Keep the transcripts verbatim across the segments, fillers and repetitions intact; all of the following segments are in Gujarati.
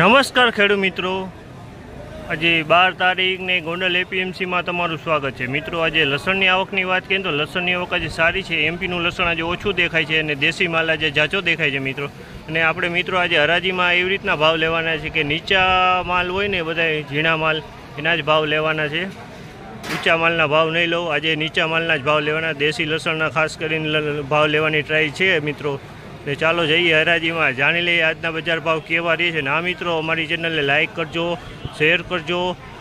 નમસ્કાર ખેડૂત મિત્રો, આજે બાર તારીખને ગોંડલ એપીએમસીમાં તમારું સ્વાગત છે। મિત્રો, આજે લસણની આવકની વાત કરીએ તો લસણની આવક આજે સારી છે। એમપીનું લસણ આજે ઓછું દેખાય છે અને દેશી માલ આજે જાજો દેખાય છે મિત્રો। અને આપણે મિત્રો આજે હરાજીમાં એવી રીતના ભાવ લેવાના છે કે નીચા માલ હોય ને બધા ઝીણા માલ એના જ ભાવ લેવાના છે, ઊંચા માલના ભાવ નહીં લઉં। આજે નીચા માલના જ ભાવ લેવાના, દેશી લસણના ખાસ કરીને ભાવ લેવાની ટ્રાય છે મિત્રો। ને ચાલો જઈએ હરાજીમાં, જાણી લઈએ આજના બજાર ભાવ કેવા રહે છે। ના મિત્રો, અમારી ચેનલને લાઇક કરજો, શેર કરજો,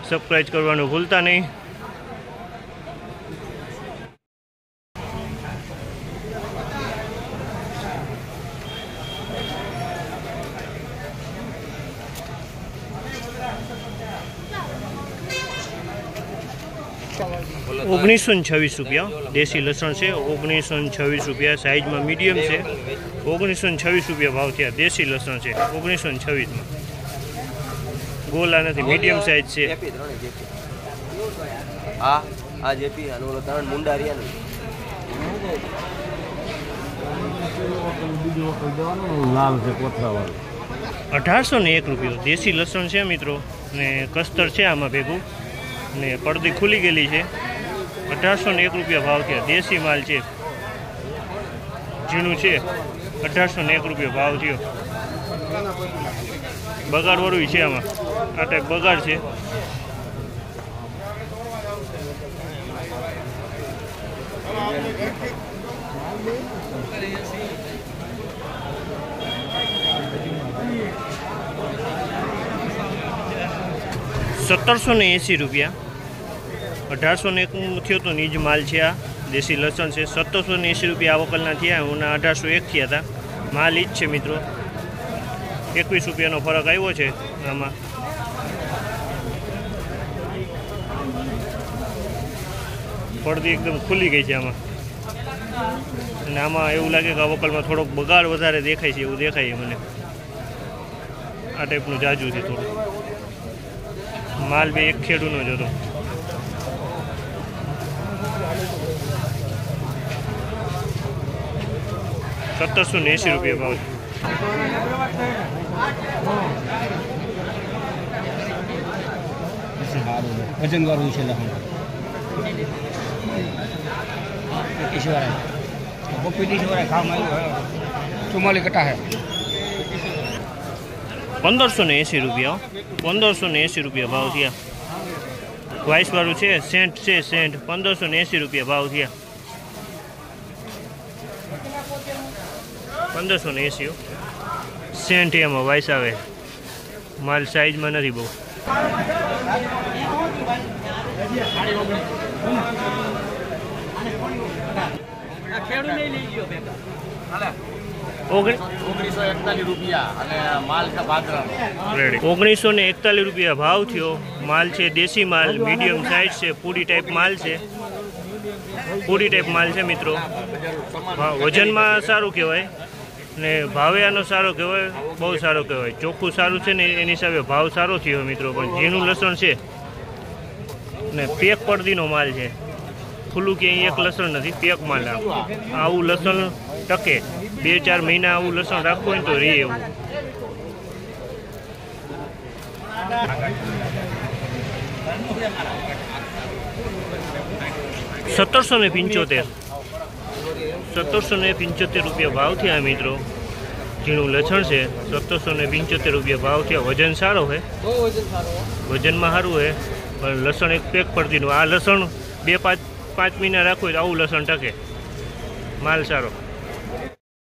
સબસ્ક્રાઈબ કરવાનું ભૂલતા નહીં। ઓગણીસો ને છવ્વીસ રૂપિયા દેશી લસણ છે, ઓગણીસો ને છવ્વીસ રૂપિયા સાઈઝમાં મીડિયમ છે, ઓગણીસો ને છવ્વીસ રૂપિયા ભાવ થયા। દેશી લસણ છે ઓગણીસો ને છવ્વીસમાં, ગોલા નથી, મીડિયમ સાઈઝ છે। આ આ જેપી આનો ત્રણ મુંડા રહ્યા ને, લાલ છે કોથળાવાળો, અઢારસો ને એક રૂપિયો દેશી લસણ છે મિત્રો। ને કસ્તર છે આમાં ભેગું, ને પડદી ખુલી ગયેલી છે। અઢારસો ને એક રૂપિયા ભાવ થયા, દેશી માલ છે, ઝીણું છે, અઢારસો ને એક રૂપિયા ભાવ થયો। બગાડવાળું છે આમાં, આ ટાઈપ બગાડ છે। સત્તરસો ને એંસી રૂપિયા, અઢારસો ને એકનું થયો તો નીજ માલ છે। આ દેશી લસણ છે, સત્તરસો ને એંસી રૂપિયા આ વકલના થયા, એના અઢારસો એક થયા હતા, માલ ઈ જ છે મિત્રો। એકવીસ રૂપિયાનો ફરક આવ્યો છે આમાં। પડદી એકદમ ખુલી ગઈ છે આમાં, અને આમાં એવું લાગે કે આ વકલમાં થોડોક બગાડ વધારે દેખાય છે એવું દેખાય મને, આ ટાઈપનું જાજુ છે થોડું। માલ બે એક ખેડૂનો જ હતો। સત્તરસો ને એંસી રૂપિયા ભાવ છે। પંદરસો ને એંસી રૂપિયા, પંદરસો ને એંસી રૂપિયા ભાવ થયા। વાઇસવાળું છે, સેન્ટ છે, સેન્ટ પંદરસો ને એંસી રૂપિયા ભાવ થયા, પંદરસો ને એંસી સેન્ટ એમાં વાઇસ આવે, માલ સાઈઝમાં નથી બહુ। ઓગણીસો ને એકતાલીસ રૂપિયા ભાવ થયો, માલ છે દેશી માલ, મીડિયમ સાઈઝ છે, પૂરી ટાઈપ માલ છે, પૂરી ટાઈપ માલ છે મિત્રો। વજનમાં સારું કહેવાય ને ભાવે આનો સારો કહેવાય, બહુ સારો કહેવાય, ચોખ્ખું સારું છે ને એની હિસાબે ભાવ સારો થયો મિત્રો। પણ ઝીણું લસણ છે ને પેક પડદીનો માલ છે, ખુલ્લું કે એક લસણ નથી, પેક માલ આવું લસણ ટકે બે ચાર મહિના આવું લસણ રાખવું હોય તો રે એવું। સત્તરસો ને પંચોતેર, સત્તરસો ને પંચોતેર રૂપિયા ભાવ થયા મિત્રો। ઝીણું લસણ છે, સત્તરસો ને પંચોતેર રૂપિયા ભાવ થયા। વજન સારો હોય, વજનમાં સારું હોય, પણ લસણ એક પેક પડતીનું। આ લસણ બે પાંચ પાંચ મહિના રાખવું હોય તો આવું લસણ ટકે, માલ સારો।